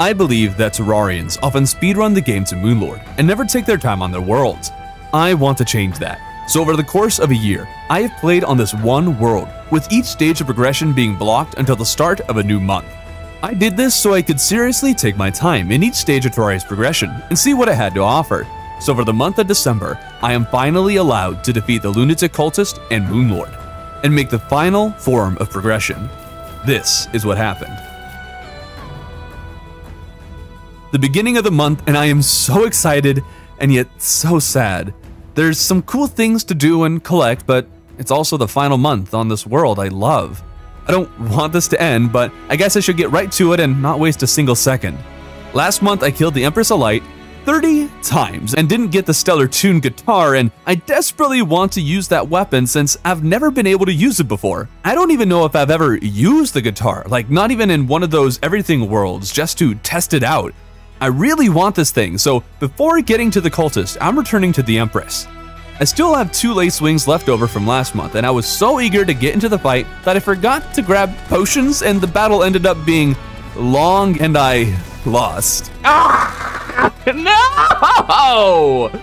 I believe that Terrarians often speedrun the game to Moon Lord and never take their time on their worlds. I want to change that, so over the course of a year, I have played on this one world, with each stage of progression being blocked until the start of a new month. I did this so I could seriously take my time in each stage of Terraria's progression and see what it had to offer. So for the month of December, I am finally allowed to defeat the Lunatic Cultist and Moon Lord, and make the final form of progression. This is what happened. The beginning of the month, and I am so excited and yet so sad. There's some cool things to do and collect, but it's also the final month on this world I love. I don't want this to end, but I guess I should get right to it and not waste a single second. Last month I killed the Empress of Light 30 times and didn't get the Stellar Tune guitar, and I desperately want to use that weapon since I've never been able to use it before. I don't even know if I've ever used the guitar, like not even in one of those everything worlds, just to test it out. I really want this thing, so before getting to the cultist, I'm returning to the Empress. I still have 2 lace wings left over from last month, and I was so eager to get into the fight that I forgot to grab potions, and the battle ended up being long and I lost. No!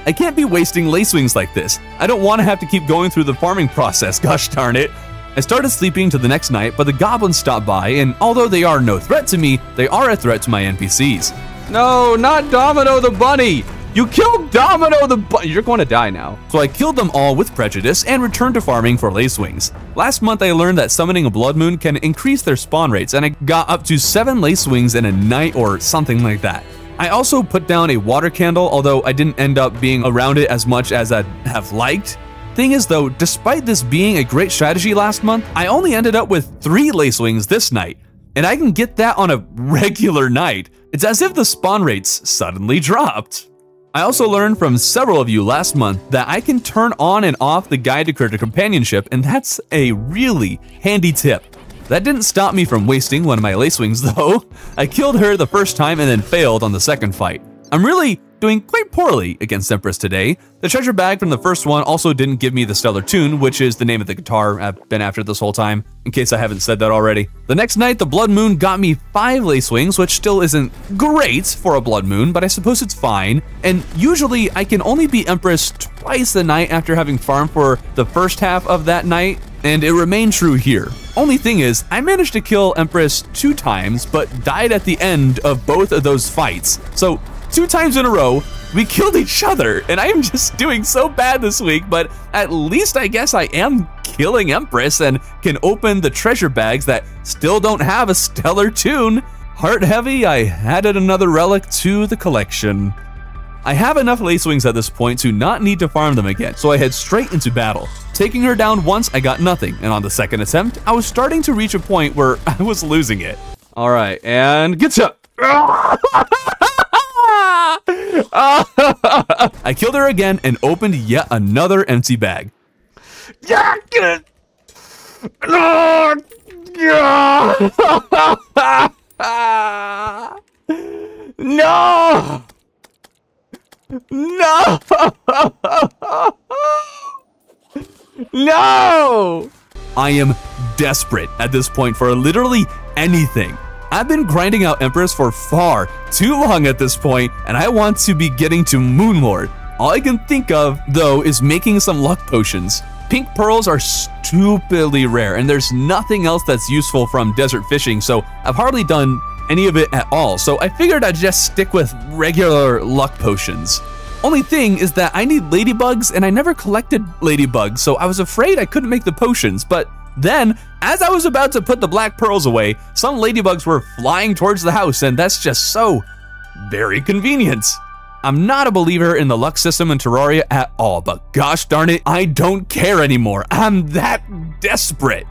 I can't be wasting lace wings like this. I don't want to have to keep going through the farming process, gosh darn it. I started sleeping to the next night, but the goblins stopped by, and although they are no threat to me, they are a threat to my NPCs. No, not Domino the Bunny! You killed Domino the Bunny! You're going to die now. So I killed them all with prejudice and returned to farming for lace wings. Last month I learned that summoning a blood moon can increase their spawn rates, and I got up to 7 lace wings in a night or something like that. I also put down a water candle, although I didn't end up being around it as much as I'd have liked. Thing is though, despite this being a great strategy last month, I only ended up with 3 lace wings this night, and I can get that on a regular night. It's as if the spawn rates suddenly dropped. I also learned from several of you last month that I can turn on and off the guide to character companionship, and that's a really handy tip. That didn't stop me from wasting one of my lace wings though. I killed her the first time and then failed on the second fight. I'm really doing quite poorly against Empress today. The treasure bag from the first one also didn't give me the Stellar Tune, which is the name of the guitar I've been after this whole time, in case I haven't said that already. The next night, the blood moon got me 5 lace wings, which still isn't great for a blood moon, but I suppose it's fine. And usually I can only be Empress twice a night after having farmed for the first half of that night, and it remained true here. Only thing is, I managed to kill Empress 2 times, but died at the end of both of those fights. So 2 times in a row, we killed each other, and I am just doing so bad this week, but at least I guess I am killing Empress and can open the treasure bags that still don't have a Stellar Tune. Heart heavy, I added another relic to the collection. I have enough lace wings at this point to not need to farm them again, so I head straight into battle. Taking her down once, I got nothing, and on the second attempt, I was starting to reach a point where I was losing it. Alright, and get up! I killed her again and opened yet another empty bag. Yeah, get it. No, no, no. I am desperate at this point for literally anything. I've been grinding out Empress for far too long at this point, and I want to be getting to Moon Lord. All I can think of, though, is making some luck potions. Pink pearls are stupidly rare, and there's nothing else that's useful from desert fishing, so I've hardly done any of it at all, so I figured I'd just stick with regular luck potions. Only thing is that I need ladybugs, and I never collected ladybugs, so I was afraid I couldn't make the potions, but then, as I was about to put the black pearls away, some ladybugs were flying towards the house, and that's just so very convenient. I'm not a believer in the luck system in Terraria at all, but gosh darn it, I don't care anymore. I'm that desperate.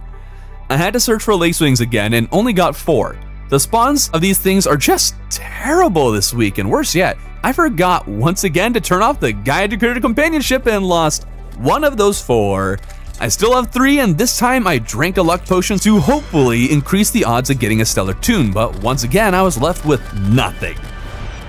I had to search for lace wings again and only got 4. The spawns of these things are just terrible this week, and worse yet, I forgot once again to turn off the guide to creator companionship and lost one of those 4. I still have 3, and this time I drank a luck potion to hopefully increase the odds of getting a Stellar Tune, but once again I was left with nothing.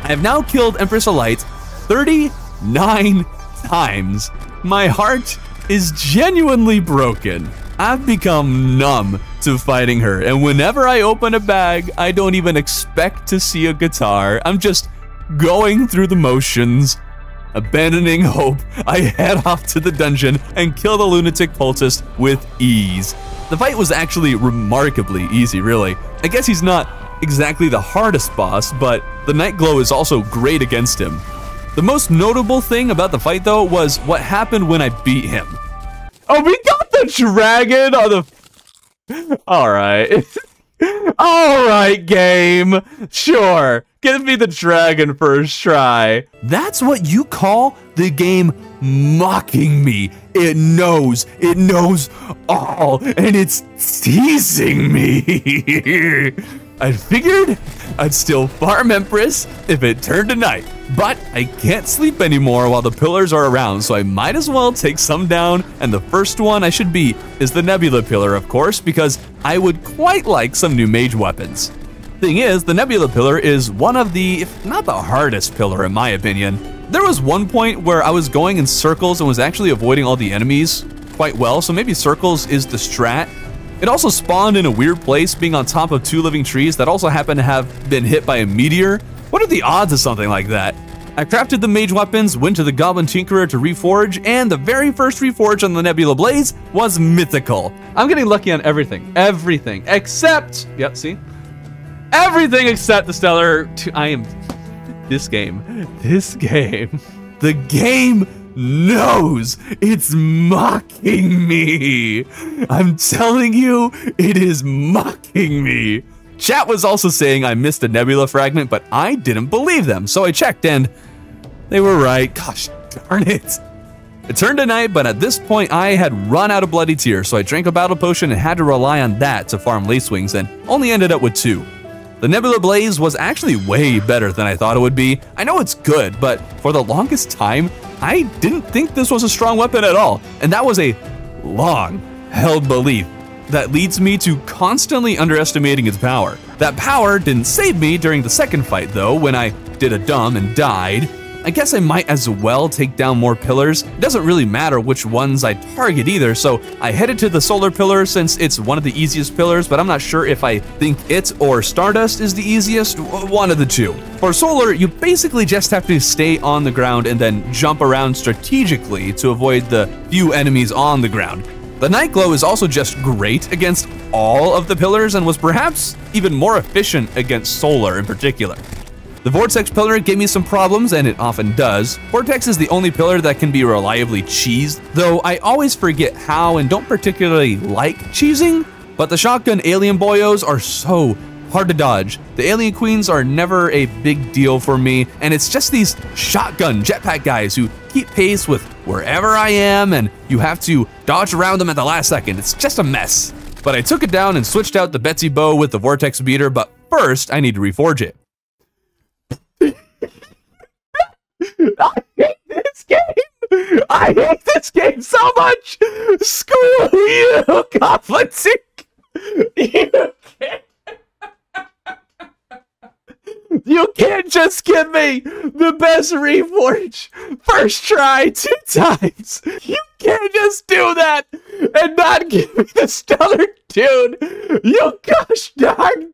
I have now killed Empress of Light 39 times. My heart is genuinely broken. I've become numb to fighting her, and whenever I open a bag, I don't even expect to see a guitar. I'm just going through the motions. Abandoning hope, I head off to the dungeon and kill the Lunatic Cultist with ease. The fight was actually remarkably easy, really. I guess he's not exactly the hardest boss, but the Night Glow is also great against him. The most notable thing about the fight, though, was what happened when I beat him. Oh, we got the dragon on the... Alright. Alright, game. Sure. Give me the dragon first try. That's what you call the game mocking me. It knows all, and it's teasing me. I figured I'd still farm Empress if it turned to night, but I can't sleep anymore while the pillars are around, so I might as well take some down, and the first one I should beat is the Nebula Pillar, of course, because I would quite like some new mage weapons. Thing is, the Nebula Pillar is one of the, if not the hardest pillar in my opinion. There was one point where I was going in circles and was actually avoiding all the enemies quite well, so maybe circles is the strat. It also spawned in a weird place, being on top of two living trees that also happened to have been hit by a meteor. What are the odds of something like that? I crafted the mage weapons, went to the Goblin Tinkerer to reforge, and the very first reforge on the Nebula Blaze was mythical. I'm getting lucky on everything. Everything. Except... Yep, see? Everything except the Stellar Tune. I am... This game. The game knows. It's mocking me. I'm telling you, it is mocking me. Chat was also saying I missed a Nebula fragment, but I didn't believe them, so I checked, and they were right. Gosh darn it. It turned to night, but at this point I had run out of bloody tears, so I drank a battle potion and had to rely on that to farm lace wings, and only ended up with 2. The Nebula Blaze was actually way better than I thought it would be. I know it's good, but for the longest time, I didn't think this was a strong weapon at all. And that was a long-held belief that leads me to constantly underestimating its power. That power didn't save me during the second fight, though, when I did a dumb and died. I guess I might as well take down more pillars. It doesn't really matter which ones I target either, so I headed to the Solar Pillar since it's one of the easiest pillars, but I'm not sure if I think it or Stardust is the easiest, one of the two. For Solar, you basically just have to stay on the ground and then jump around strategically to avoid the few enemies on the ground. The Night Glow is also just great against all of the pillars and was perhaps even more efficient against Solar in particular. The Vortex Pillar gave me some problems, and it often does. Vortex is the only pillar that can be reliably cheesed, though I always forget how and don't particularly like cheesing. But the shotgun alien boyos are so hard to dodge. The alien queens are never a big deal for me, and it's just these shotgun jetpack guys who keep pace with wherever I am, and you have to dodge around them at the last second. It's just a mess. But I took it down and switched out the Betsy Bow with the Vortex Beater, but first I need to reforge it. I hate this game! I hate this game so much! Screw you, Goblin Tinkerer! You can't just give me the best reforge first try 2 times! You can't just do that and not give me the Stellar Tune! You gosh darn!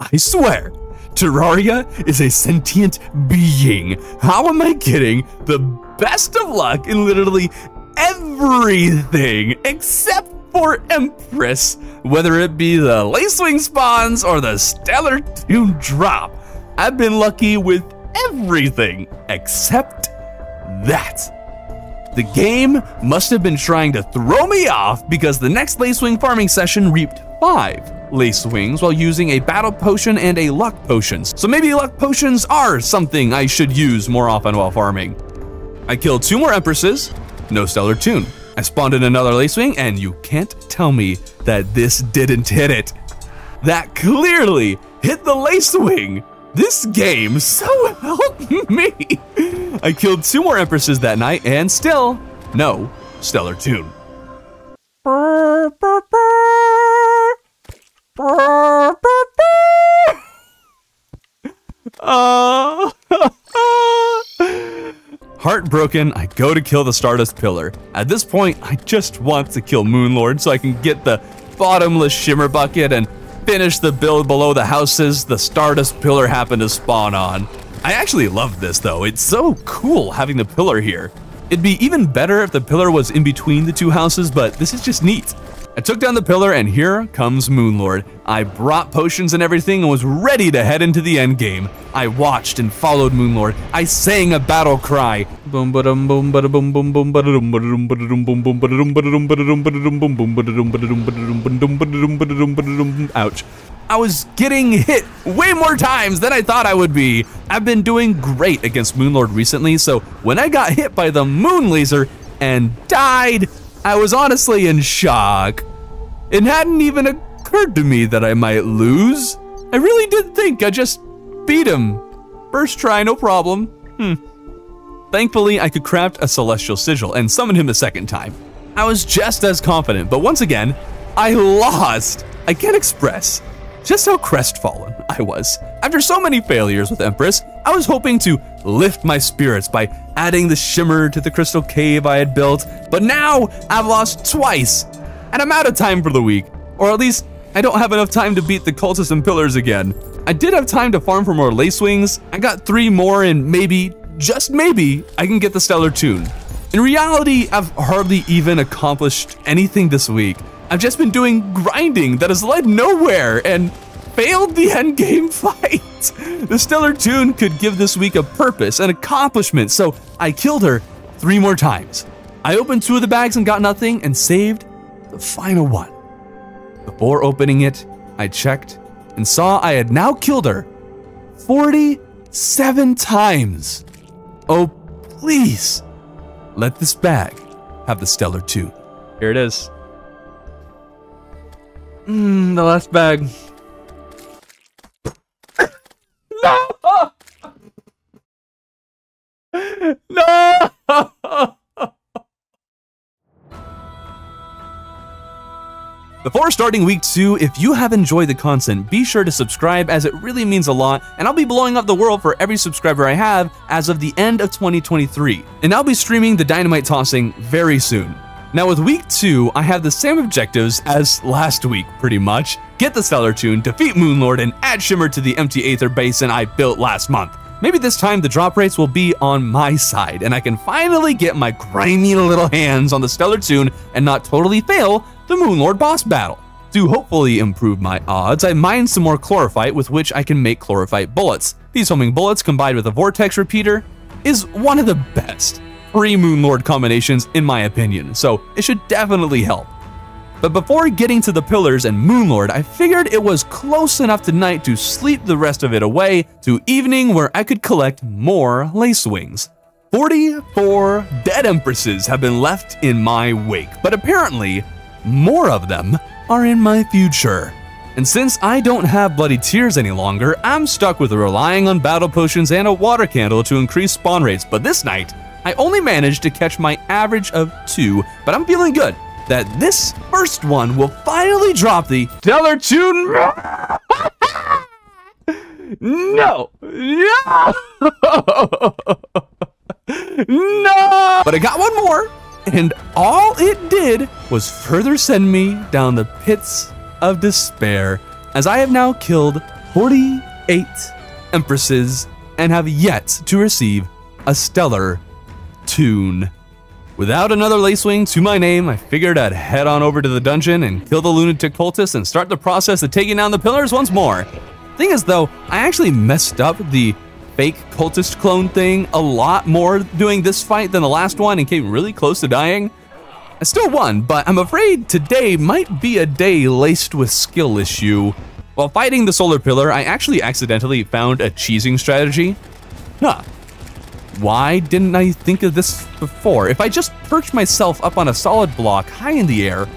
I swear! Terraria is a sentient being. How am I getting the best of luck in literally everything except for Empress, whether it be the Lacewing spawns or the Stellar Tune drop? I've been lucky with everything except that. The game must have been trying to throw me off because the next Lacewing farming session reaped 5. Lace wings while using a battle potion and a luck potion. So maybe luck potions are something I should use more often while farming. I killed 2 more Empresses, no Stellar Tune. I spawned in another lace wing, and you can't tell me that this didn't hit it. That clearly hit the lace wing. This game so helped me. I killed 2 more Empresses that night and still no Stellar Tune. Burr, burr, burr. Heartbroken, I go to kill the Stardust Pillar. At this point, I just want to kill Moon Lord so I can get the Bottomless Shimmer Bucket and finish the build below the houses the Stardust Pillar happened to spawn on. I actually love this though, it's so cool having the pillar here. It'd be even better if the pillar was in between the two houses, but this is just neat. I took down the pillar and here comes Moon Lord. I brought potions and everything and was ready to head into the end game. I watched and followed Moon Lord. I sang a battle cry. Boom ba-dum boom ba-da-boom boom boom ba-da-doom ba-da-doom ba-da-doom boom boom ba-da-doom ba-da-doom ba-da-doom ba-da-doom boom boom ba-da-doom ba-da-doom ba-da-doom ba-da-doom ba-da-doom ba-da-doom ba-da-doom. Ouch. I was getting hit way more times than I thought I would be. I've been doing great against Moon Lord recently, so when I got hit by the moon laser and died, I was honestly in shock. It hadn't even occurred to me that I might lose. I really did think I just beat him. First try, no problem. Thankfully, I could craft a Celestial Sigil and summon him a second time. I was just as confident, but once again, I lost. I can't express just how crestfallen I was. After so many failures with Empress, I was hoping to lift my spirits by adding the shimmer to the crystal cave I had built, but now I've lost twice, and I'm out of time for the week. Or at least, I don't have enough time to beat the cultists and pillars again. I did have time to farm for more lace wings. I got 3 more and maybe, just maybe, I can get the Stellar Tune. In reality, I've hardly even accomplished anything this week. I've just been doing grinding that has led nowhere and failed the endgame fight. The Stellar Tune could give this week a purpose, an accomplishment, so I killed her 3 more times. I opened 2 of the bags and got nothing and saved the final one. Before opening it, I checked and saw I had now killed her 47 times. Oh, please, let this bag have the Stellar Tune. Here it is. The last bag. No! No! Before starting week 2, if you have enjoyed the content, be sure to subscribe as it really means a lot, and I'll be blowing up the world for every subscriber I have as of the end of 2023. And I'll be streaming the dynamite tossing very soon. Now with week 2, I have the same objectives as last week, pretty much. Get the Stellar Tune, defeat Moon Lord, and add Shimmer to the empty Aether Basin I built last month. Maybe this time the drop rates will be on my side, and I can finally get my grimy little hands on the Stellar Tune and not totally fail the Moon Lord boss battle. To hopefully improve my odds, I mined some more Chlorophyte with which I can make Chlorophyte bullets. These homing bullets combined with a Vortex Repeater is one of the best free Moon Lord combinations in my opinion, so it should definitely help. But before getting to the pillars and Moon Lord, I figured it was close enough tonight to sleep the rest of it away to evening where I could collect more lace wings. 44 dead empresses have been left in my wake, but apparently more of them are in my future. And since I don't have bloody tears any longer, I'm stuck with relying on battle potions and a water candle to increase spawn rates, but this night I only managed to catch my average of 2, but I'm feeling good that this first one will finally drop the Stellar Tune. No! No! No! But I got one more, and all it did was further send me down the pits of despair, as I have now killed 48 empresses and have yet to receive a Stellar Tune. Without another lacewing to my name, I figured I'd head on over to the dungeon and kill the Lunatic Cultist and start the process of taking down the pillars once more. Thing is though, I actually messed up the fake cultist clone thing a lot more doing this fight than the last one and came really close to dying. I still won, but I'm afraid today might be a day laced with skill issue. While fighting the Solar Pillar, I actually accidentally found a cheesing strategy. Huh. Why didn't I think of this before? If I just perch myself up on a solid block high in the air,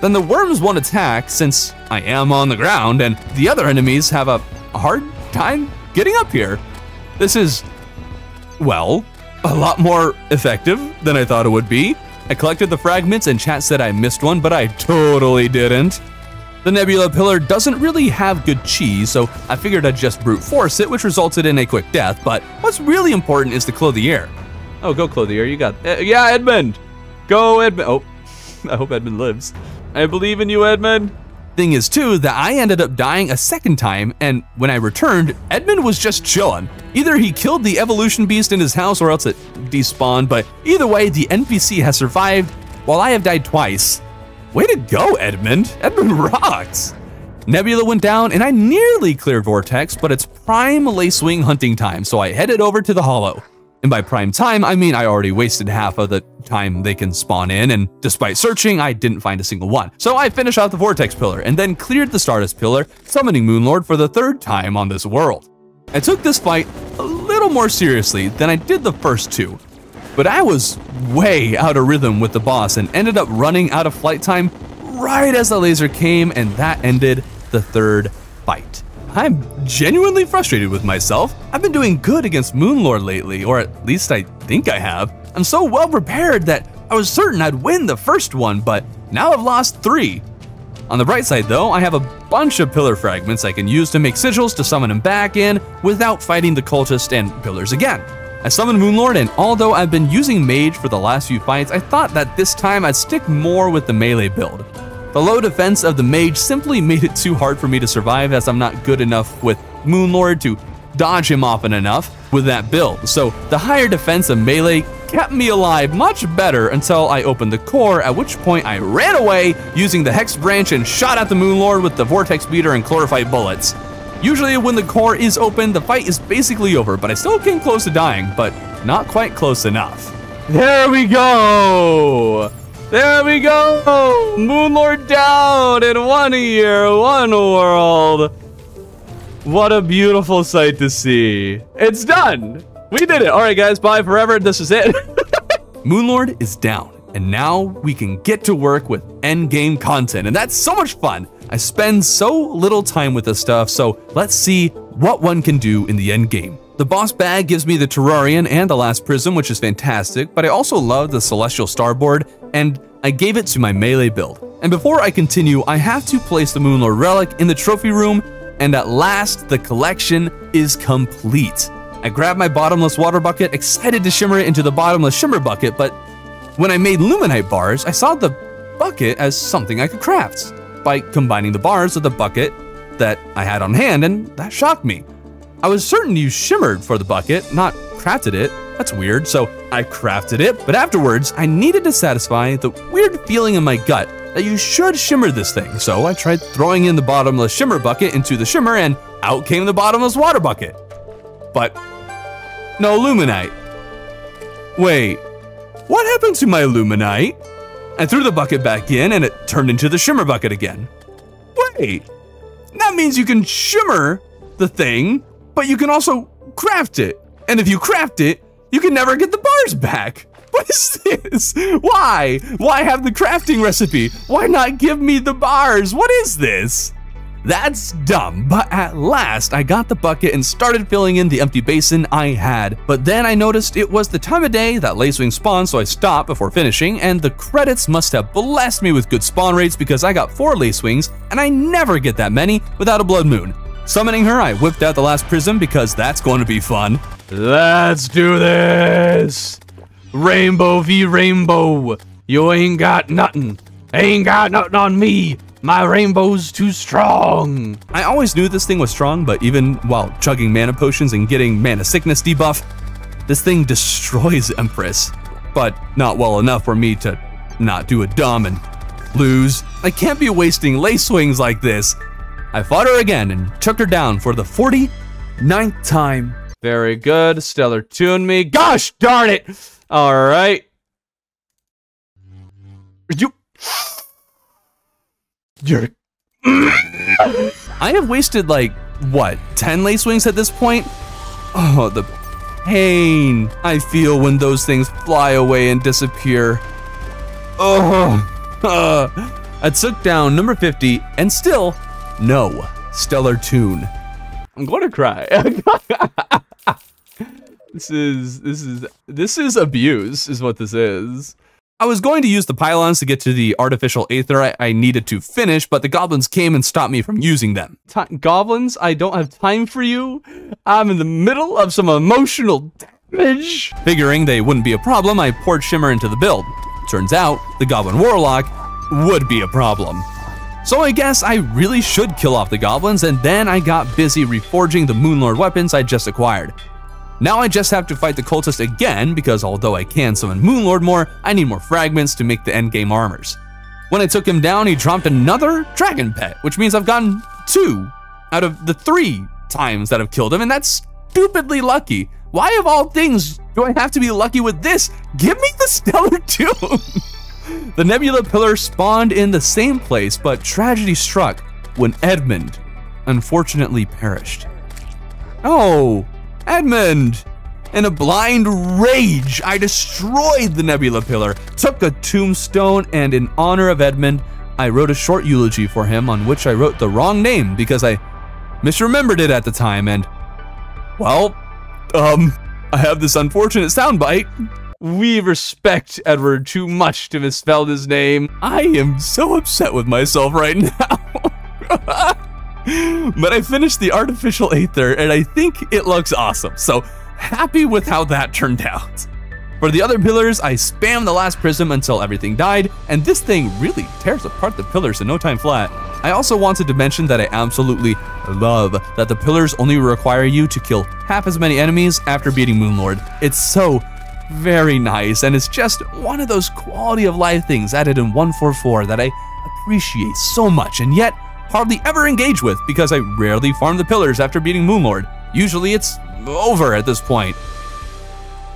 then the worms won't attack since I am on the ground and the other enemies have a hard time getting up here. This is, well, a lot more effective than I thought it would be. I collected the fragments and chat said I missed one, but I totally didn't. The Nebula Pillar doesn't really have good cheese, so I figured I'd just brute force it, which resulted in a quick death, but what's really important is the Clothier. Oh, go Clothier, you got... yeah, Edmund! Go, Edmund! Oh, I hope Edmund lives. I believe in you, Edmund! Thing is, too, that I ended up dying a second time, and when I returned, Edmund was just chillin'. Either he killed the evolution beast in his house or else it despawned, but either way, the NPC has survived, while I have died twice. Way to go, Edmund! Edmund rocks! Nebula went down, and I nearly cleared Vortex, but it's prime lacewing hunting time, so I headed over to the Hollow. And by prime time, I mean I already wasted half of the time they can spawn in, and despite searching, I didn't find a single one. So I finished out the Vortex Pillar, and then cleared the Stardust Pillar, summoning Moon Lord for the third time on this world. I took this fight a little more seriously than I did the first two, but I was way out of rhythm with the boss and ended up running out of flight time right as the laser came, and that ended the third fight. I'm genuinely frustrated with myself. I've been doing good against Moon Lord lately, or at least I think I have. I'm so well prepared that I was certain I'd win the first one, but now I've lost three. On the bright side though, I have a bunch of pillar fragments I can use to make sigils to summon him back in without fighting the cultist and pillars again. I summoned Moon Lord, and although I've been using mage for the last few fights, I thought that this time I'd stick more with the melee build. The low defense of the mage simply made it too hard for me to survive, as I'm not good enough with Moon Lord to dodge him often enough with that build. So the higher defense of melee kept me alive much better until I opened the core, at which point I ran away using the Hex Branch and shot at the Moon Lord with the Vortex Beater and Chlorophyte bullets. Usually when the core is open, the fight is basically over, but I still came close to dying, but not quite close enough. There we go! There we go! Moon Lord down in one year, one world. What a beautiful sight to see. It's done. We did it. All right, guys, bye forever. This is it. Moon Lord is down, and now we can get to work with endgame content, and that's so much fun. I spend so little time with this stuff, so let's see what one can do in the endgame. The boss bag gives me the Terrarian and the Last Prism, which is fantastic, but I also love the Celestial Starboard, and I gave it to my melee build. And before I continue, I have to place the Moon Lord Relic in the trophy room, and at last, the collection is complete. I grabbed my Bottomless Water Bucket, excited to shimmer it into the Bottomless Shimmer Bucket, but when I made Luminite bars, I saw the bucket as something I could craft by combining the bars with the bucket that I had on hand, and that shocked me. I was certain you shimmered for the bucket, not crafted it. That's weird, so I crafted it, but afterwards, I needed to satisfy the weird feeling in my gut that you should shimmer this thing, so I tried throwing in the Bottomless Shimmer Bucket into the shimmer, and out came the Bottomless Water Bucket. But no Luminite. Wait, what happened to my Luminite? I threw the bucket back in, and it turned into the Shimmer Bucket again. Wait, that means you can shimmer the thing, but you can also craft it. And if you craft it, you can never get the bars back. What is this? Why? Why have the crafting recipe? Why not give me the bars? What is this? That's dumb, but at last I got the bucket and started filling in the empty basin I had. But then I noticed it was the time of day that lacewing spawned, so I stopped before finishing, and the credits must have blessed me with good spawn rates because I got 4 lacewings, and I never get that many without a blood moon. Summoning her, I whipped out the Last Prism because that's going to be fun. Let's do this! Rainbow v rainbow. You ain't got nothing. Ain't got nothing on me. My rainbow's too strong. I always knew this thing was strong, but even while chugging mana potions and getting mana sickness debuff, this thing destroys Empress. But not well enough for me to not do a dumb and lose. I can't be wasting lace swings like this. I fought her again and took her down for the 49th time. Very good, Stellar Tune me. Gosh darn it! All right. You're... I have wasted like, what, 10 lacewings at this point? Oh, the pain I feel when those things fly away and disappear. Oh, I took down number 50 and still... no, Stellar Tune. I'm going to cry. This is abuse, is what this is. I was going to use the pylons to get to the artificial aether I needed to finish, but the goblins came and stopped me from using them. Goblins, I don't have time for you. I'm in the middle of some emotional Bitch. Figuring they wouldn't be a problem, I poured Shimmer into the build. Turns out, the Goblin Warlock would be a problem. So I guess I really should kill off the goblins, and then I got busy reforging the Moon Lord weapons I just acquired. Now I just have to fight the cultist again, because although I can summon Moon Lord more, I need more fragments to make the endgame armors. When I took him down, he dropped another dragon pet, which means I've gotten 2 out of the 3 times that I've killed him, and that's stupidly lucky. Why of all things do I have to be lucky with this? Give me the Stellar Tune! The Nebula Pillar spawned in the same place, but tragedy struck when Edmund unfortunately perished. Oh, Edmund! In a blind rage, I destroyed the Nebula Pillar, took a tombstone, and in honor of Edmund, I wrote a short eulogy for him on which I wrote the wrong name because I misremembered it at the time, and, well, I have this unfortunate soundbite. We respect Edward too much to misspell his name. I am so upset with myself right now. But I finished the artificial aether, and I think it looks awesome, so happy with how that turned out. For the other pillars, I spammed the last prism until everything died, and this thing really tears apart the pillars in no time flat. I also wanted to mention that I absolutely love that the pillars only require you to kill half as many enemies after beating Moon Lord. It's so very nice, and it's just one of those quality of life things added in 144 that I appreciate so much, and yet hardly ever engage with because I rarely farm the pillars after beating Moon Lord. Usually it's over at this point.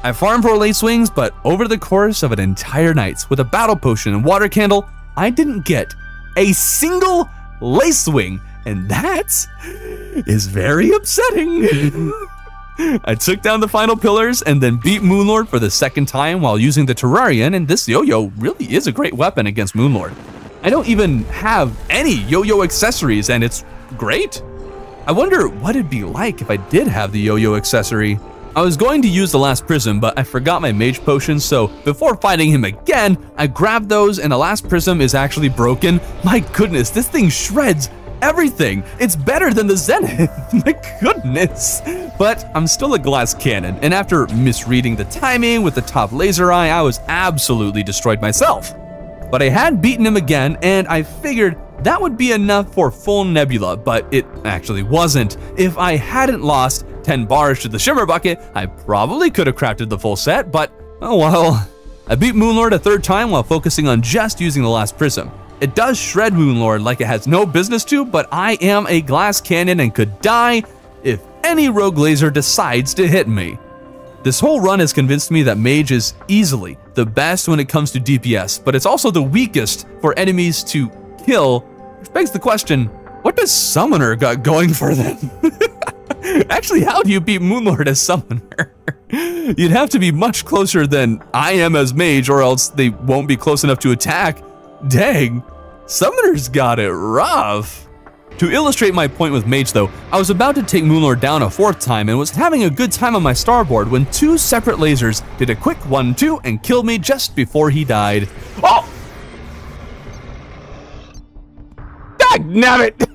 I farmed for late swings, but over the course of an entire night with a battle potion and water candle, I didn't get a single late swing, and that is very upsetting. I took down the final pillars and then beat Moon Lord for the second time while using the Terrarian, and this yo-yo really is a great weapon against Moon Lord. I don't even have any yo-yo accessories, and it's great. I wonder what it'd be like if I did have the yo-yo accessory. I was going to use the last prism, but I forgot my mage potions, so before fighting him again, I grabbed those, and the last prism is actually broken. My goodness, this thing shreds everything. It's better than the Zenith, my goodness. But I'm still a glass cannon, and after misreading the timing with the top laser eye, I was absolutely destroyed myself. But I had beaten him again, and I figured that would be enough for full Nebula, but it actually wasn't. If I hadn't lost 10 bars to the Shimmer Bucket, I probably could have crafted the full set, but oh well. I beat Moon Lord a third time while focusing on just using the last prism. It does shred Moon Lord like it has no business to, but I am a glass cannon and could die if any rogue laser decides to hit me. This whole run has convinced me that mage is easily the best when it comes to DPS, but it's also the weakest for enemies to kill, which begs the question, what does Summoner got going for them? Actually, how do you beat Moon Lord as Summoner? You'd have to be much closer than I am as mage, or else they won't be close enough to attack. Dang, Summoner's got it rough. To illustrate my point with mage though, I was about to take Moon Lord down a fourth time and was having a good time on my starboard when 2 separate lasers did a quick 1-2 and killed me just before he died. Oh! Dagnabbit!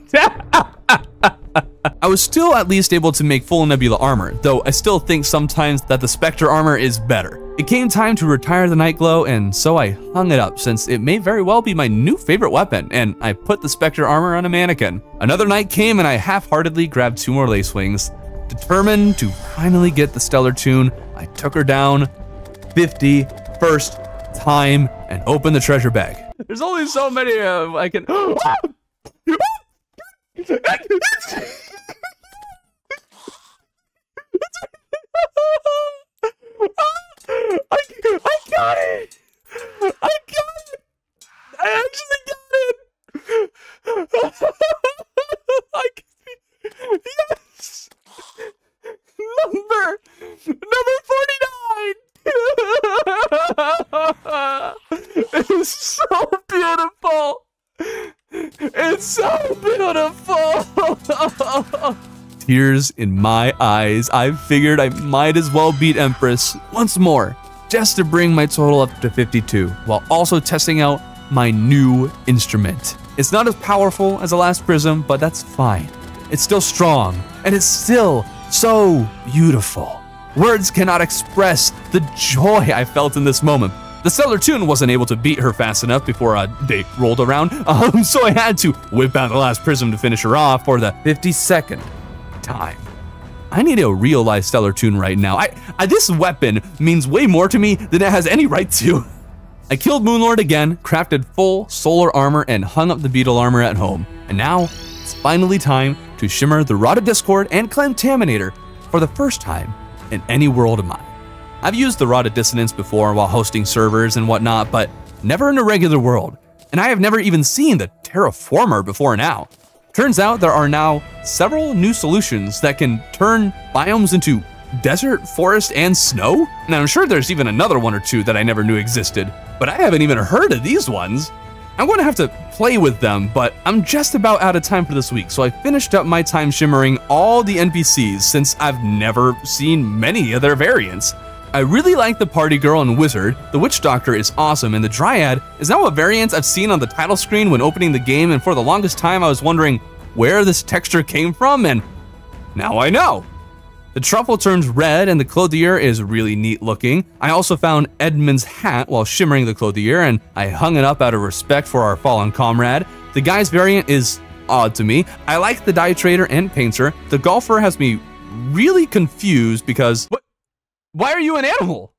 I was still at least able to make full Nebula Armor, though I still think sometimes that the Spectre Armor is better. It came time to retire the Night Glow, and so I hung it up since it may very well be my new favorite weapon, and I put the Spectre Armor on a mannequin. Another night came and I half-heartedly grabbed 2 more lace wings. Determined to finally get the Stellar Tune, I took her down 51st time and opened the treasure bag. There's only so many I can... I got it! I got it! I actually got it! I can, yes! Number 49! It is so beautiful! It's so beautiful! Tears in my eyes, I figured I might as well beat Empress once more, just to bring my total up to 52, while also testing out my new instrument. It's not as powerful as the last prism, but that's fine. It's still strong, and it's still so beautiful. Words cannot express the joy I felt in this moment. The Stellar Tune wasn't able to beat her fast enough before they rolled around, so I had to whip out the Last Prism to finish her off for the 52nd time. I need a real-life Stellar Tune right now. This weapon means way more to me than it has any right to. I killed Moon Lord again, crafted full solar armor, and hung up the beetle armor at home. And now, it's finally time to shimmer the Rod of Discord and Contaminator for the first time in any world of mine. I've used the Rod of Dissonance before while hosting servers and whatnot, but never in a regular world. And I have never even seen the Terraformer before now. Turns out there are now several new solutions that can turn biomes into desert, forest, and snow. And I'm sure there's even another one or two that I never knew existed, but I haven't even heard of these ones. I'm gonna have to play with them, but I'm just about out of time for this week, so I finished up my time shimmering all the NPCs since I've never seen many of their variants. I really like the party girl and wizard, the witch doctor is awesome, and the dryad is now a variant I've seen on the title screen when opening the game, and for the longest time I was wondering where this texture came from, and now I know. The truffle turns red and the Clothier is really neat looking. I also found Edmund's hat while shimmering the Clothier, and I hung it up out of respect for our fallen comrade. The guy's variant is odd to me. I like the dye trader and painter. The golfer has me really confused because... What? Why are you an animal?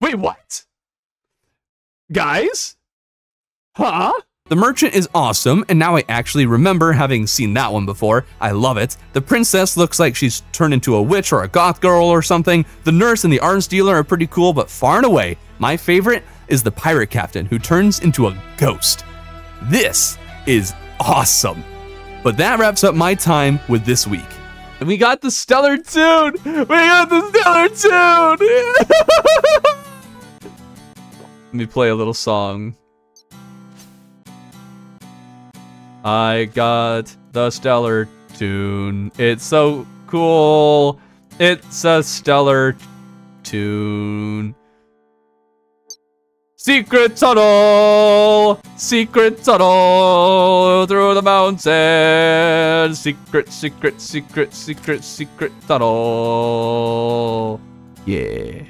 Wait, what? Guys? Huh? The merchant is awesome, and now I actually remember having seen that one before. I love it. The princess looks like she's turned into a witch or a goth girl or something. The nurse and the arms dealer are pretty cool, but far and away, my favorite is the pirate captain who turns into a ghost. This is awesome. But that wraps up my time with this week. And we got the Stellar Tune! We got the Stellar Tune! Let me play a little song. I got the Stellar Tune. It's so cool. It's a Stellar Tune. Secret tunnel! Secret tunnel! Through the mountain! Secret, secret, secret, secret, secret tunnel! Yeah.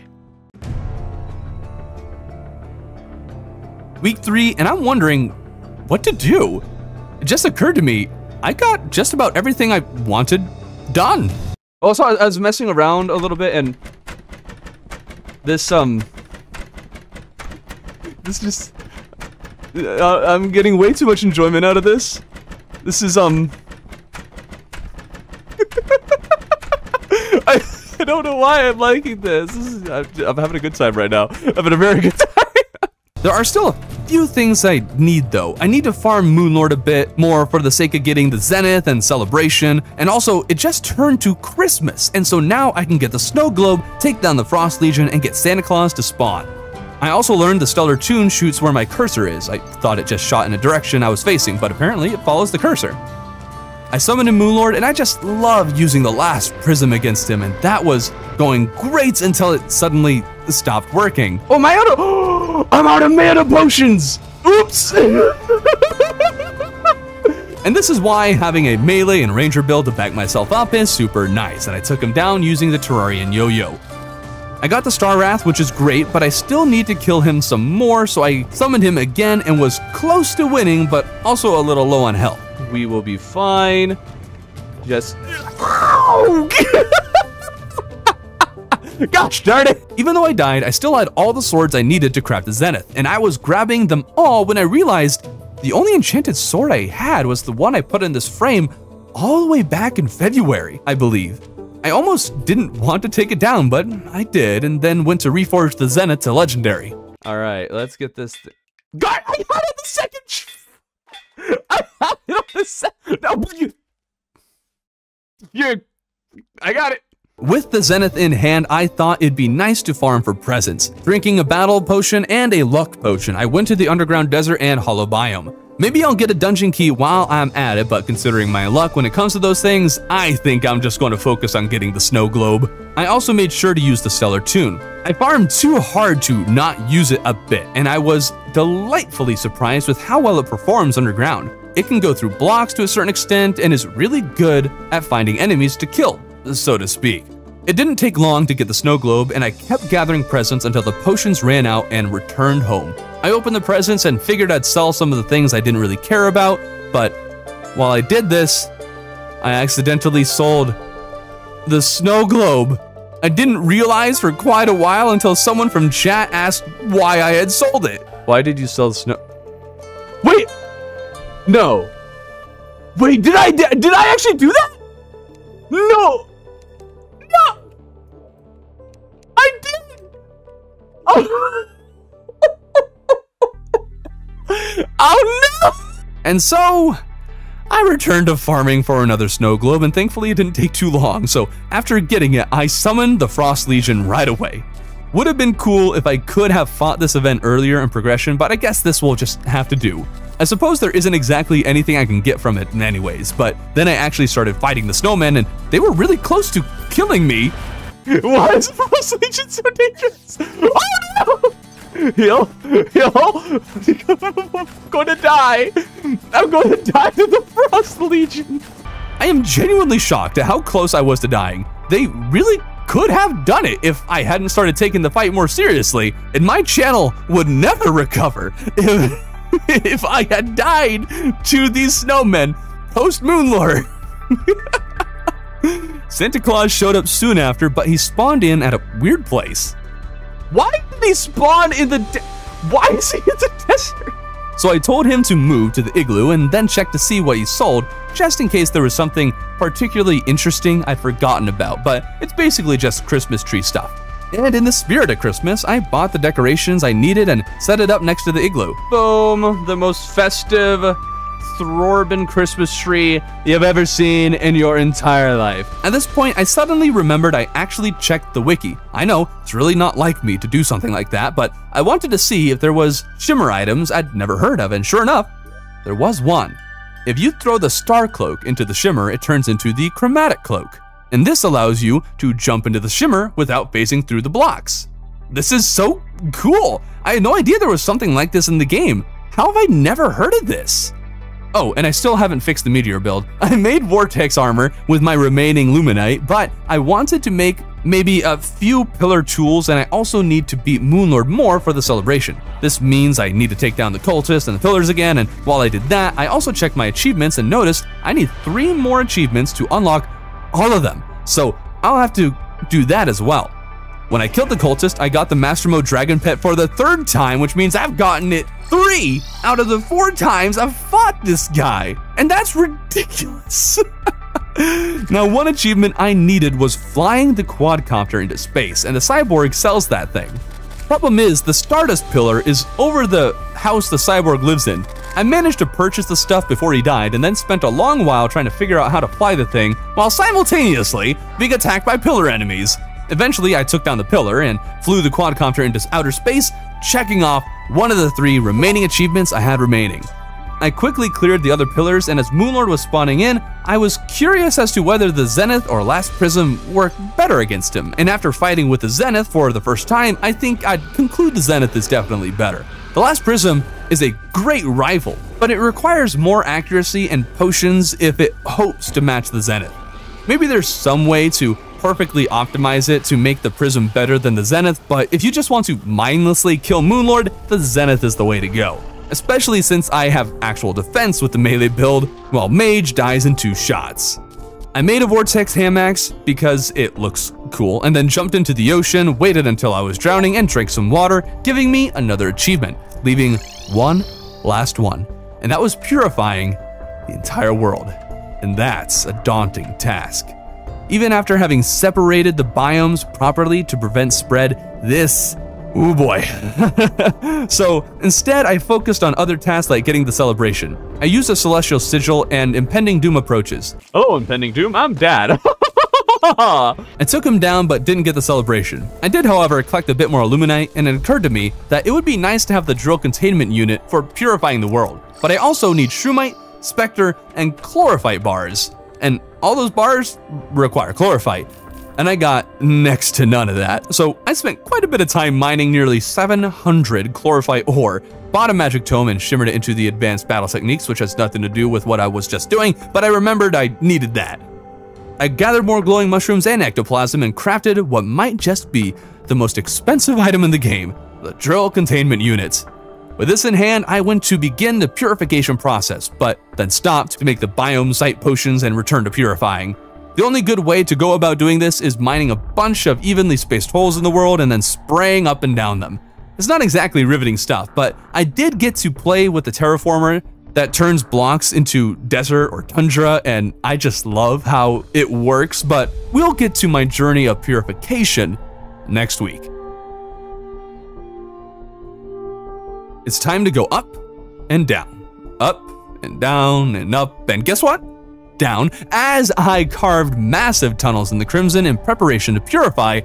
Week 3, and I'm wondering what to do. It just occurred to me, I got just about everything I wanted done. Also, I was messing around a little bit and I'm getting way too much enjoyment out of this. This is, I don't know why I'm liking this. I'm having a good time right now. I'm having a very good time. There are still a few things I need, though. I need to farm Moon Lord a bit more for the sake of getting the Zenith and Celebration, and also, it just turned to Christmas, and so now I can get the Snow Globe, take down the Frost Legion, and get Santa Claus to spawn. I also learned the Stellar Tune shoots where my cursor is. I thought it just shot in a direction I was facing, but apparently it follows the cursor. I summoned a Moon Lord, and I just loved using the Last Prism against him, and that was going great until it suddenly stopped working. Oh, my auto! I'm out of mana potions! Oops! And this is why having a melee and ranger build to back myself up is super nice, and I took him down using the Terrarian yo-yo. I got the Star Wrath, which is great, but I still need to kill him some more, so I summoned him again and was close to winning, but also a little low on health. We will be fine. Just... Gosh darn it! Even though I died, I still had all the swords I needed to craft the Zenith, and I was grabbing them all when I realized the only enchanted sword I had was the one I put in this frame all the way back in February, I believe. I almost didn't want to take it down, but I did, and then went to reforge the Zenith to legendary. Alright, let's get this thing. God, I had it on the second! I had it on the second! No, I got it! With the Zenith in hand, I thought it'd be nice to farm for presents. Drinking a battle potion and a luck potion, I went to the underground desert and hollow biome. Maybe I'll get a dungeon key while I'm at it, but considering my luck when it comes to those things, I think I'm just going to focus on getting the snow globe. I also made sure to use the Stellar Tune. I farmed too hard to not use it a bit, and I was delightfully surprised with how well it performs underground. It can go through blocks to a certain extent and is really good at finding enemies to kill, so to speak. It didn't take long to get the snow globe, and I kept gathering presents until the potions ran out and returned home. I opened the presents and figured I'd sell some of the things I didn't really care about, but while I did this, I accidentally sold the snow globe. I didn't realize for quite a while until someone from chat asked why I had sold it. Why did you sell the snow? Wait! No. Wait, did I actually do that? No! No! I didn't! Oh, oh no! And so, I returned to farming for another snow globe, and thankfully it didn't take too long, so after getting it, I summoned the Frost Legion right away. Would have been cool if I could have fought this event earlier in progression, but I guess this will just have to do. I suppose there isn't exactly anything I can get from it anyways, but then I actually started fighting the snowmen and they were really close to killing me. Why is Frost Legion so dangerous? Oh no! I'm gonna die! I'm gonna die to the Frost Legion! I am genuinely shocked at how close I was to dying. They really could have done it if I hadn't started taking the fight more seriously, and my channel would never recover. If I had died to these snowmen post Moon Lord. Santa Claus showed up soon after, but he spawned in at a weird place. Why did he spawn in the Why is he in the desert? So I told him to move to the igloo and then check to see what he sold, just in case there was something particularly interesting I'd forgotten about, but it's basically just Christmas tree stuff. And in the spirit of Christmas, I bought the decorations I needed and set it up next to the igloo. Boom, the most festive Thorben Christmas tree you've ever seen in your entire life. At this point, I suddenly remembered I actually checked the wiki. I know, it's really not like me to do something like that, but I wanted to see if there was shimmer items I'd never heard of, and sure enough, there was one. If you throw the star cloak into the shimmer, it turns into the chromatic cloak. And this allows you to jump into the shimmer without phasing through the blocks. This is so cool! I had no idea there was something like this in the game. How have I never heard of this? Oh, and I still haven't fixed the meteor build. I made Vortex Armor with my remaining Luminite, but I wanted to make maybe a few pillar tools, and I also need to beat Moon Lord more for the celebration. This means I need to take down the cultists and the pillars again, and while I did that, I also checked my achievements and noticed I need 3 more achievements to unlock all of them, so I'll have to do that as well. When I killed the cultist, I got the Master Mode Dragon Pet for the 3rd time, which means I've gotten it 3 out of the 4 times I've fought this guy, and that's ridiculous. Now, one achievement I needed was flying the quadcopter into space, and the cyborg sells that thing. Problem is, the Stardust Pillar is over the house the cyborg lives in. I managed to purchase the stuff before he died and then spent a long while trying to figure out how to fly the thing while simultaneously being attacked by pillar enemies. Eventually, I took down the pillar and flew the quadcopter into outer space, checking off one of the 3 remaining achievements I had remaining. I quickly cleared the other pillars, and as Moon Lord was spawning in, I was curious as to whether the Zenith or Last Prism worked better against him, and after fighting with the Zenith for the first time, I think I'd conclude the Zenith is definitely better. The Last Prism is a great rival, but it requires more accuracy and potions if it hopes to match the Zenith. Maybe there's some way to perfectly optimize it to make the Prism better than the Zenith, but if you just want to mindlessly kill Moon Lord, the Zenith is the way to go. Especially since I have actual defense with the melee build, while Mage dies in 2 shots. I made a Vortex Ham Axe because it looks cool, and then jumped into the ocean, waited until I was drowning, and drank some water, giving me another achievement, leaving one last one. And that was purifying the entire world. And that's a daunting task. Even after having separated the biomes properly to prevent spread, this ooh boy. So instead, I focused on other tasks like getting the celebration. I used a Celestial Sigil and Impending Doom approaches. Oh, Impending Doom, I'm dad. I took him down but didn't get the celebration. I did, however, collect a bit more Luminite, and it occurred to me that it would be nice to have the Drill Containment Unit for purifying the world. But I also need Shroomite, Spectre, and Chlorophyte bars. And all those bars require Chlorophyte. And I got next to none of that, so I spent quite a bit of time mining nearly 700 Chlorophyte ore, bought a magic tome and shimmered it into the advanced battle techniques, which has nothing to do with what I was just doing, but I remembered I needed that. I gathered more glowing mushrooms and ectoplasm and crafted what might just be the most expensive item in the game, the drill containment unit. With this in hand, I went to begin the purification process, but then stopped to make the biome site potions and return to purifying. The only good way to go about doing this is mining a bunch of evenly spaced holes in the world and then spraying up and down them. It's not exactly riveting stuff, but I did get to play with the Terraformer that turns blocks into desert or tundra, and I just love how it works, but we'll get to my journey of purification next week. It's time to go up and down and up, and guess what? Down, as I carved massive tunnels in the crimson in preparation to purify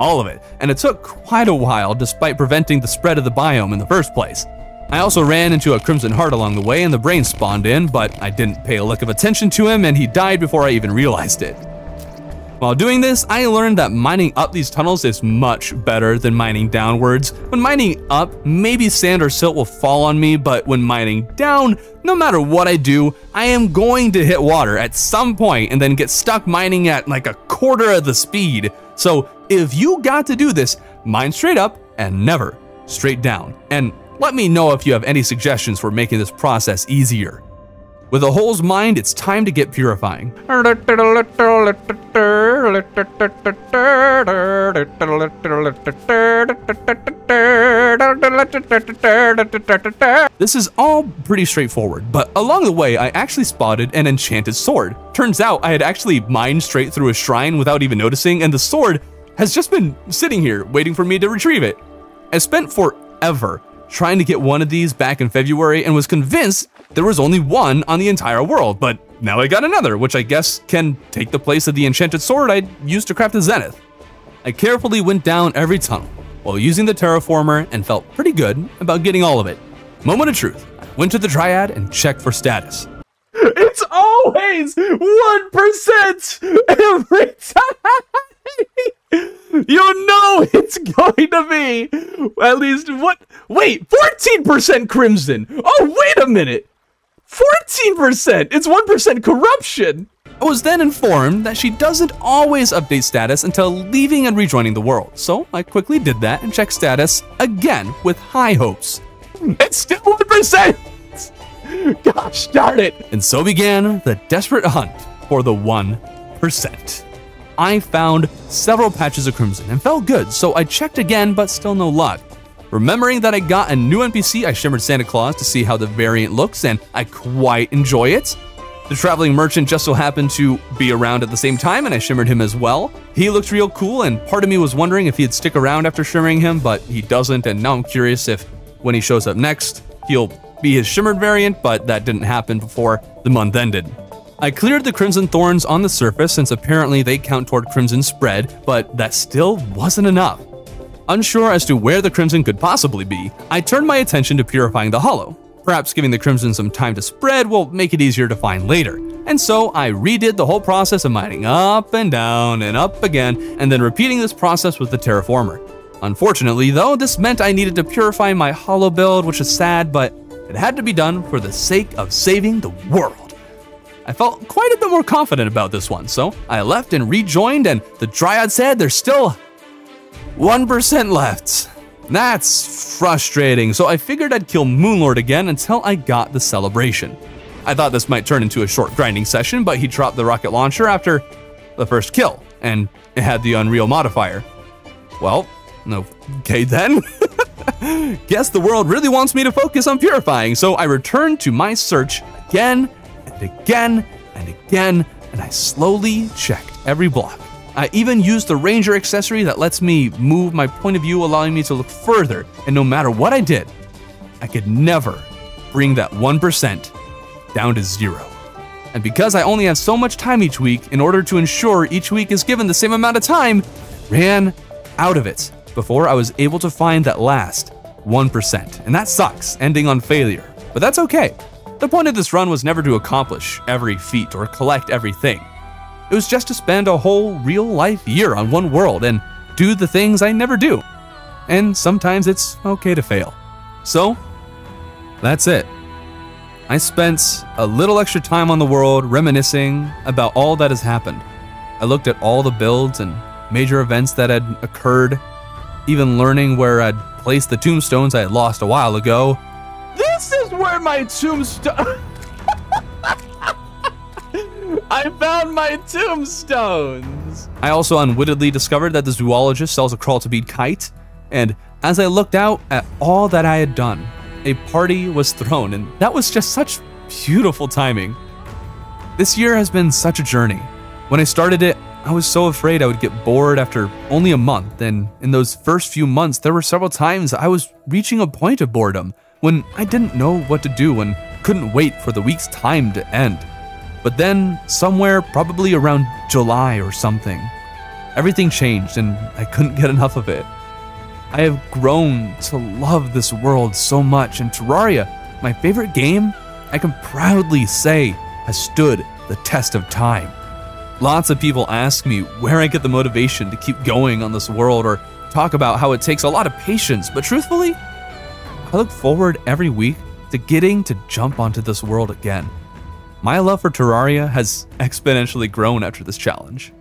all of it, and it took quite a while despite preventing the spread of the biome in the first place. I also ran into a crimson heart along the way and the brain spawned in, but I didn't pay a lick of attention to him and he died before I even realized it. While doing this, I learned that mining up these tunnels is much better than mining downwards. When mining up, maybe sand or silt will fall on me, but when mining down, no matter what I do, I am going to hit water at some point and then get stuck mining at like a quarter of the speed. So if you got to do this, mine straight up and never straight down. And let me know if you have any suggestions for making this process easier. With the holes mined, it's time to get purifying. This is all pretty straightforward, but along the way, I actually spotted an enchanted sword. Turns out I had actually mined straight through a shrine without even noticing, and the sword has just been sitting here waiting for me to retrieve it. I spent forever trying to get one of these back in February and was convinced there was only one on the entire world, but now I got another, which I guess can take the place of the enchanted sword I used to craft a Zenith. I carefully went down every tunnel while using the Terraformer and felt pretty good about getting all of it. Moment of truth, I went to the Triad and checked for status. It's always 1% every time! You know it's going to be at least what? Wait, 14% crimson. Oh, wait a minute. 14%. It's 1% corruption. I was then informed that she doesn't always update status until leaving and rejoining the world. So I quickly did that and checked status again with high hopes. It's still 1%. Gosh darn it. And so began the desperate hunt for the 1%. I found several patches of crimson and felt good, so I checked again, but still no luck. Remembering that I got a new NPC, I shimmered Santa Claus to see how the variant looks, and I quite enjoy it. The traveling merchant just so happened to be around at the same time, and I shimmered him as well. He looked real cool, and part of me was wondering if he'd stick around after shimmering him, but he doesn't, and now I'm curious if when he shows up next, he'll be his shimmered variant, but that didn't happen before the month ended. I cleared the crimson thorns on the surface since apparently they count toward crimson spread, but that still wasn't enough. Unsure as to where the crimson could possibly be, I turned my attention to purifying the hollow. Perhaps giving the crimson some time to spread will make it easier to find later. And so I redid the whole process of mining up and down and up again, and then repeating this process with the Terraformer. Unfortunately though, this meant I needed to purify my hollow build, which is sad, but it had to be done for the sake of saving the world. I felt quite a bit more confident about this one, so I left and rejoined, and the Dryad said there's still 1% left. That's frustrating, so I figured I'd kill Moon Lord again until I got the celebration. I thought this might turn into a short grinding session, but he dropped the rocket launcher after the first kill, and it had the Unreal modifier. Well, okay then. Guess the world really wants me to focus on purifying, so I returned to my search again, and again and again, and I slowly checked every block. I even used the Ranger accessory that lets me move my point of view, allowing me to look further, and no matter what I did, I could never bring that 1% down to 0. And because I only have so much time each week, in order to ensure each week is given the same amount of time, I ran out of it before I was able to find that last 1%, and that sucks, ending on failure, but that's okay. The point of this run was never to accomplish every feat or collect everything. It was just to spend a whole real-life year on one world and do the things I never do. And sometimes it's okay to fail. So, that's it. I spent a little extra time on the world reminiscing about all that has happened. I looked at all the builds and major events that had occurred, even learning where I'd placed the tombstones I had lost a while ago. This is where my tombstone... I found my tombstones! I also unwittingly discovered that the zoologist sells a crawl to beat kite, and as I looked out at all that I had done, a party was thrown, and that was just such beautiful timing. This year has been such a journey. When I started it, I was so afraid I would get bored after only a month, and in those first few months, there were several times I was reaching a point of boredom when I didn't know what to do and couldn't wait for the week's time to end. But then, somewhere probably around July or something, everything changed and I couldn't get enough of it. I have grown to love this world so much, and Terraria, my favorite game, I can proudly say has stood the test of time. Lots of people ask me where I get the motivation to keep going on this world or talk about how it takes a lot of patience, but truthfully, I look forward every week to getting to jump onto this world again. My love for Terraria has exponentially grown after this challenge,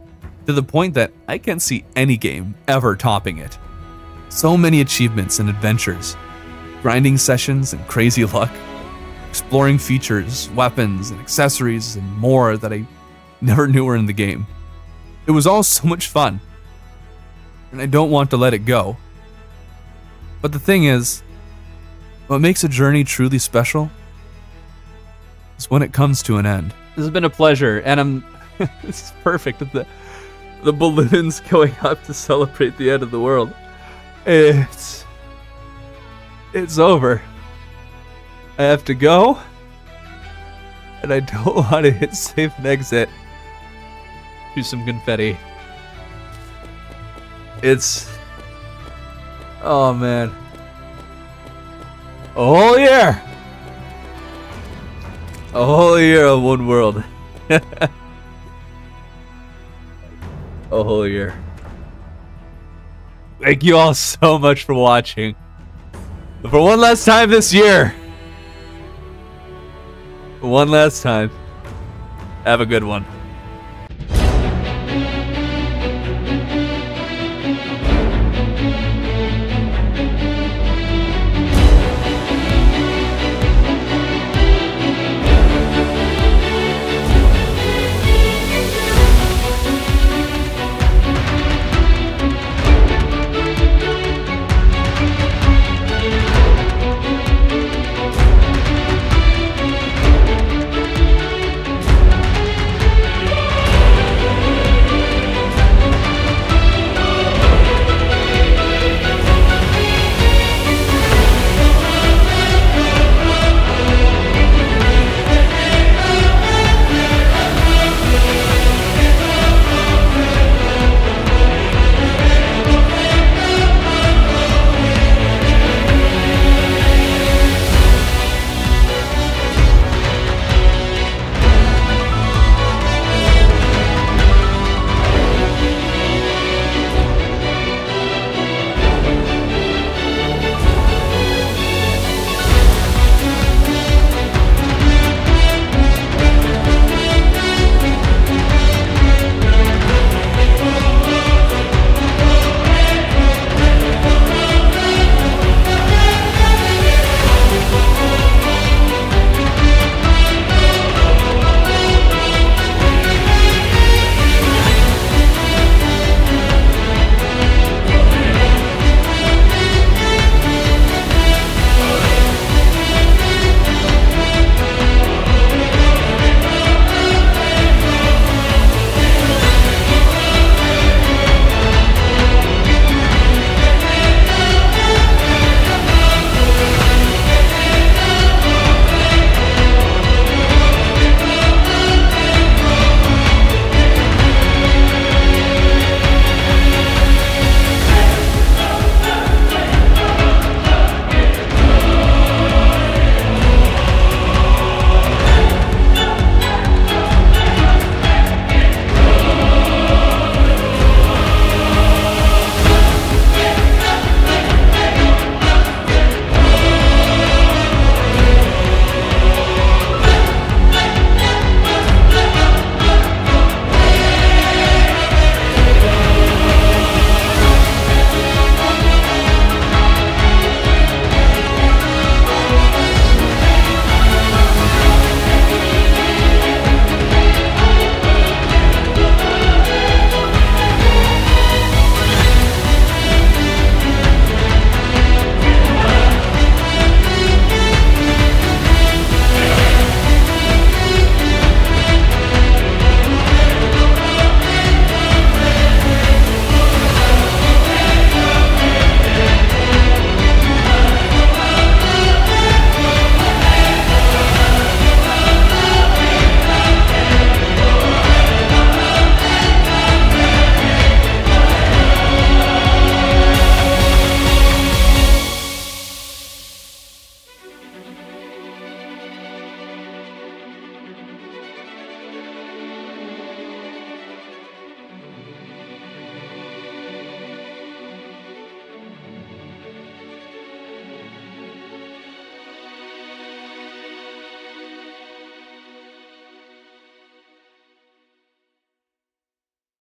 to the point that I can't see any game ever topping it. So many achievements and adventures, grinding sessions and crazy luck, exploring features, weapons, and accessories, and more that I never knew were in the game. It was all so much fun, and I don't want to let it go. But the thing is, what makes a journey truly special is when it comes to an end. This has been a pleasure, and I'm... This is perfect. The balloons going up to celebrate the end of the world. It's over. I have to go, and I don't want to hit save and exit. Do some confetti. It's... Oh, man. A whole year! A whole year of one world. A whole year. Thank you all so much for watching. For one last time this year. One last time. Have a good one.